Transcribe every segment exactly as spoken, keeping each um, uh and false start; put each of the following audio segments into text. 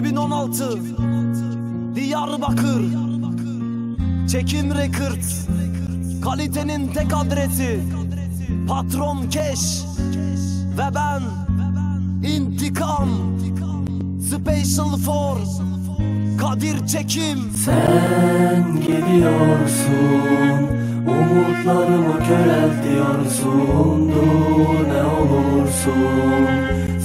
iki bin on altı Diyarbakır, Çekim Records, kalitenin tek adresi Patroncash ve ben İntikam, Special for Kadir Çekim. Sen gidiyorsun, umutlarımı köreltiyorsun. Dur ne olursun,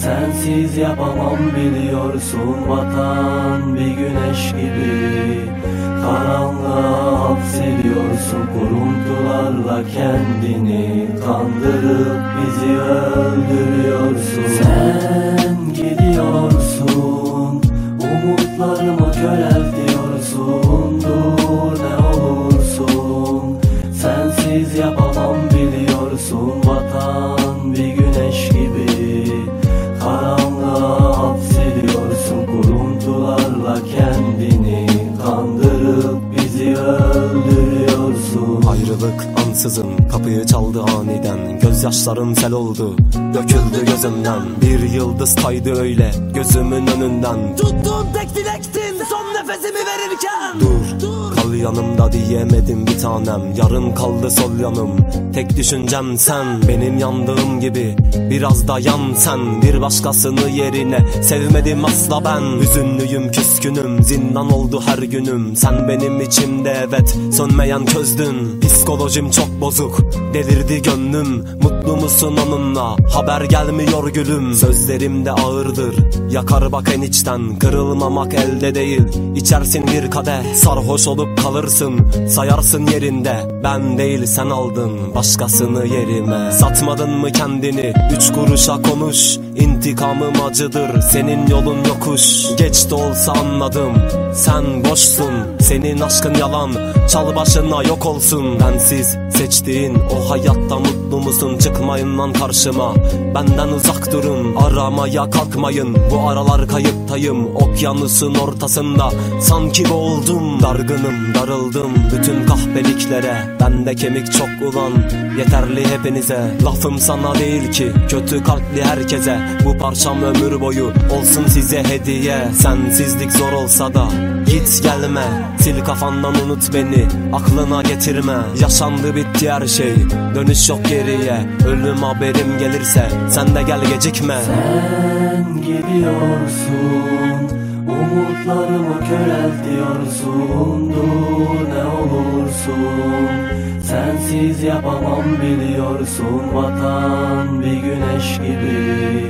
sensiz yapamam biliyorsun. Vatan bir güneş gibi, karanlığa hapsediyorsun. Kuruntularla kendini kandırıp bizi öldürüyorsun. Sen gidiyorsun, umutlarımı köreltiyorsun. Dur ne olursun, sensiz yapamam biliyorsun. Vatan bir güneş gibi, karanlığa hapsediyorsun. Kuruntularla kendini kandırıp bizi öldürüyorsun. Ayrılık ansızın kapıyı çaldı aniden, gözyaşlarım sel oldu, döküldü gözümden. Bir yıldız kaydı öyle gözümün önünden, tuttuğum tek dilektin son nefesimi verirken. Dur, dur, kal yanımda diyemedim bir tanem. Yarım kaldı sol yanım, tek düşüncem sen. Benim yandığım gibi biraz da yan sen, bir başkasını yerine sevmedim asla ben. Hüzünlüyüm, küskünüm, zindan oldu her günüm. Sen benim içimde evet sönmeyen közdün. Psikolojim çok bozuk, delirdi gönlüm. Mutlu musun onunla, haber gelmiyor gülüm. Sözlerim de ağırdır, yakar bak en içten. Kırılmamak elde değil, içersin bir kadeh, sarhoş olup kalırsın, sayarsın yerinde. Ben değil sen aldın başkasını yerime. Satmadın mı kendini, üç kuruşa konuş. İntikamım acıdır, senin yolun yokuş. Geç de olsa anladım, sen boşsun, senin aşkın yalan, çal başına yok olsun. Bensiz seçtiğin o hayatta mutlu musun? Çıkmayın lan karşıma, benden uzak durun, aramaya kalkmayın. Bu aralar kayıptayım, okyanusun ortasında, sanki boğuldum. Dargınım, darıldım bütün kahpeliklere, bende kemik çok ulan, yeterli hepinize. Lafım sana değil ki, kötü kalpli herkese. Bu parçam ömür boyu olsun size hediye. Sensizlik zor olsa da git gelme, sil kafandan unut beni, aklına getirme. Yaşandı bitti her şey, dönüş yok geriye. Ölüm haberim gelirse sen de gel gecikme. Sen gidiyorsun, umutlarımı köreltiyorsun. Dur ne olursun, sensiz yapamam biliyorsun. Vatan bir güneş gibi,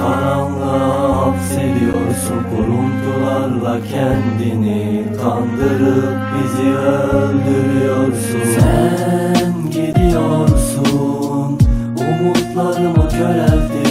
karanlığa hapsediyorsun. Kuruntularla kendini kandırıp bizi öldürüyorsun. Sen gidiyorsun, umutlarımı köreltiyorsun.